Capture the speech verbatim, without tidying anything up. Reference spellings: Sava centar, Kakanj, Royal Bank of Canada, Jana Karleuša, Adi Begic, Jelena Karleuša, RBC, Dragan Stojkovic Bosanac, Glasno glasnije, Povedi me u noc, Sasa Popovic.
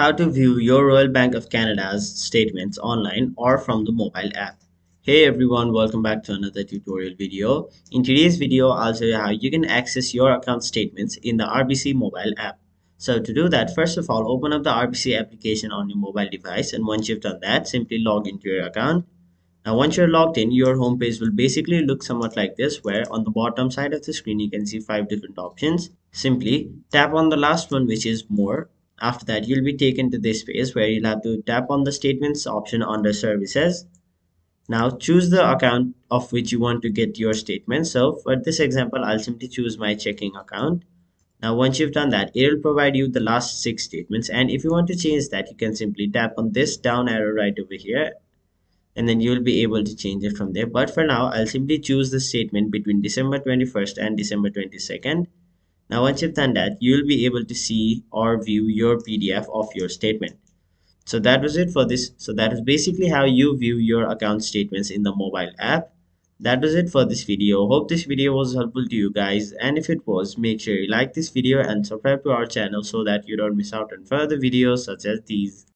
How to view your Royal Bank of Canada's statements online or from the mobile app. Hey everyone, welcome back to another tutorial video. In today's video, I'll show you how you can access your account statements in the R B C mobile app. So to do that, first of all, open up the R B C application on your mobile device, and once you've done that, simply log into your account. Now once you're logged in, your homepage will basically look somewhat like this, where on the bottom side of the screen you can see five different options. Simply tap on the last one, which is more. After that, you'll be taken to this page where you'll have to tap on the statements option under services. Now choose the account of which you want to get your statement. So for this example, I'll simply choose my checking account. Now once you've done that, it'll provide you the last six statements, and if you want to change that, you can simply tap on this down arrow right over here, and then you'll be able to change it from there. But for now, I'll simply choose the statement between December twenty-first and December twenty-second. Now once you've done that, you'll be able to see or view your P D F of your statement. So that was it for this. So that is basically how you view your account statements in the mobile app. That was it for this video. Hope this video was helpful to you guys. And if it was, make sure you like this video and subscribe to our channel so that you don't miss out on further videos such as these.